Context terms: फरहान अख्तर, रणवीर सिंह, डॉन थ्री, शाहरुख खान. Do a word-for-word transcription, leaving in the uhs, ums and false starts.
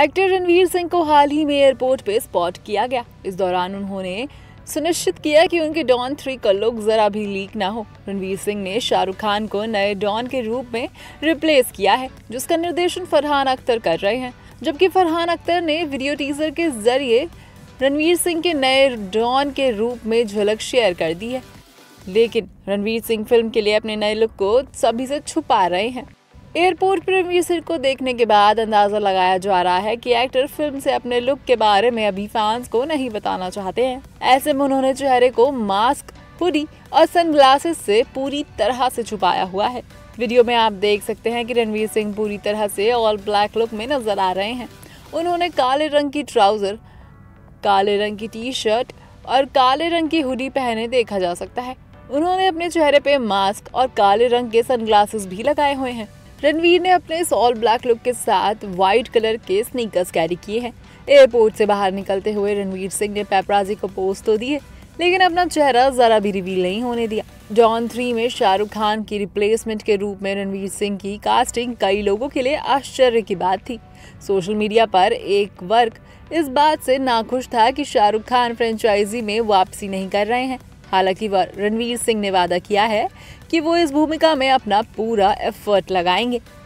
Actor रणवीर सिंह को हाल ही में airport पे स्पॉट किया गया। इस दौरान उन्होंने सुनिश्चित किया कि उनके डॉन थ्री का लुक जरा भी लीक ना हो। रणवीर सिंह ने शाहरुख खान को नए डॉन के रूप में रिप्लेस किया है, जिसका निर्देशन फरहान अख्तर कर रहे हैं। जबकि फरहान अख्तर ने वीडियो टीजर के जरिए रणवीर सिंह के नए डॉन के रूप में झलक शेयर कर दी है, लेकिन रणवीर सिंह फिल्म के लिए अपने नए लुक को सभी से छुपा रहे हैं। एयरपोर्ट पर रणवीर सिंह को देखने के बाद अंदाजा लगाया जा रहा है कि एक्टर फिल्म से अपने लुक के बारे में अभी फैंस को नहीं बताना चाहते हैं। ऐसे में उन्होंने चेहरे को मास्क, हुडी और सनग्लासेस से पूरी तरह से छुपाया हुआ है। वीडियो में आप देख सकते हैं कि रणवीर सिंह पूरी तरह से ऑल ब्लैक लुक में नजर आ रहे हैं। उन्होंने काले रंग की ट्राउजर, काले रंग की टी शर्ट और काले रंग की हुडी पहने देखा जा सकता है। उन्होंने अपने चेहरे पे मास्क और काले रंग के सनग्लासेस भी लगाए हुए हैं। रणवीर ने अपने इस ऑल ब्लैक लुक के साथ वाइट कलर के स्नीकर्स कैरी किए हैं। एयरपोर्ट से बाहर निकलते हुए रणवीर सिंह ने पेपराजी को पोस्ट तो दिए, लेकिन अपना चेहरा जरा भी रिवील नहीं होने दिया। डॉन थ्री में शाहरुख खान की रिप्लेसमेंट के रूप में रणवीर सिंह की कास्टिंग कई लोगों के लिए आश्चर्य की बात थी। सोशल मीडिया पर एक वर्ग इस बात से नाखुश था कि शाहरुख खान फ्रेंचाइजी में वापसी नहीं कर रहे हैं। हालांकि रणवीर सिंह ने वादा किया है कि वो इस भूमिका में अपना पूरा एफर्ट लगाएंगे।